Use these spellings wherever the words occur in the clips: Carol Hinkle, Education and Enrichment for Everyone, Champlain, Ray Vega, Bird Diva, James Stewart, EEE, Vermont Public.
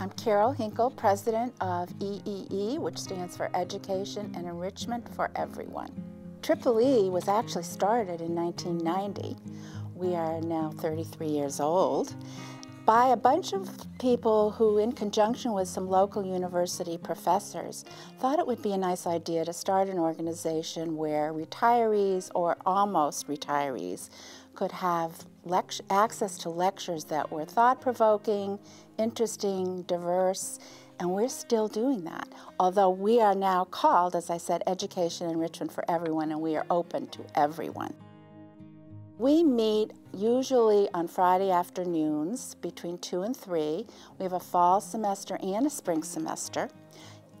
I'm Carol Hinkle, president of EEE, which stands for Education and Enrichment for Everyone. EEE was actually started in 1990. We are now 33 years old by a bunch of people who, in conjunction with some local university professors, thought it would be a nice idea to start an organization where retirees or almost retirees could have access to lectures that were thought-provoking, interesting, diverse, and we're still doing that. Although we are now called, as I said, Education and Enrichment for Everyone, and we are open to everyone. We meet usually on Friday afternoons between 2 and 3. We have a fall semester and a spring semester.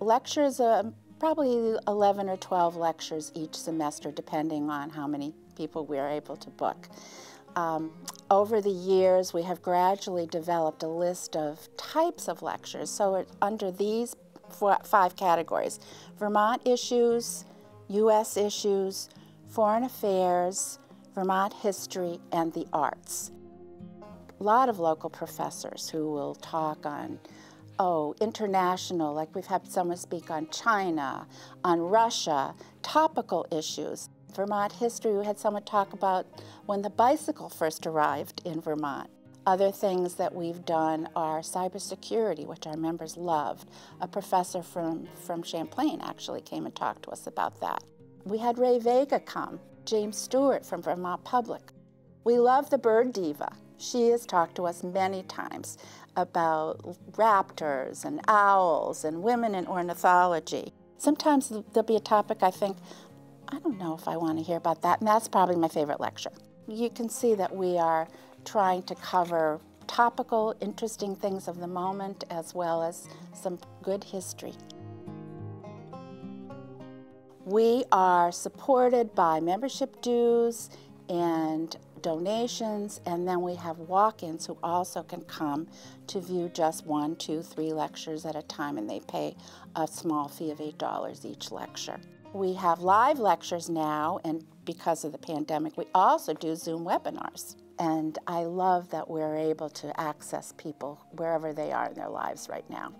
Lectures, probably 11 or 12 lectures each semester, depending on how many people we are able to book. Over the years, we have gradually developed a list of types of lectures. So under these five categories: Vermont issues, U.S. issues, foreign affairs, Vermont history, and the arts. A lot of local professors who will talk on, international, like we've had someone speak on China, on Russia, topical issues. Vermont history, we had someone talk about when the bicycle first arrived in Vermont. Other things that we've done are cybersecurity, which our members loved. A professor from Champlain actually came and talked to us about that. We had Ray Vega come, James Stewart from Vermont Public. We love the Bird Diva. She has talked to us many times about raptors and owls and women in ornithology. Sometimes there'll be a topic I think, I don't know if I want to hear about that, and that's probably my favorite lecture. You can see that we are trying to cover topical, interesting things of the moment, as well as some good history. We are supported by membership dues and donations, and then we have walk-ins who also can come to view just 1, 2, 3 lectures at a time, and they pay a small fee of $8 each lecture. We have live lectures now, and because of the pandemic, we also do Zoom webinars. And I love that we're able to access people wherever they are in their lives right now.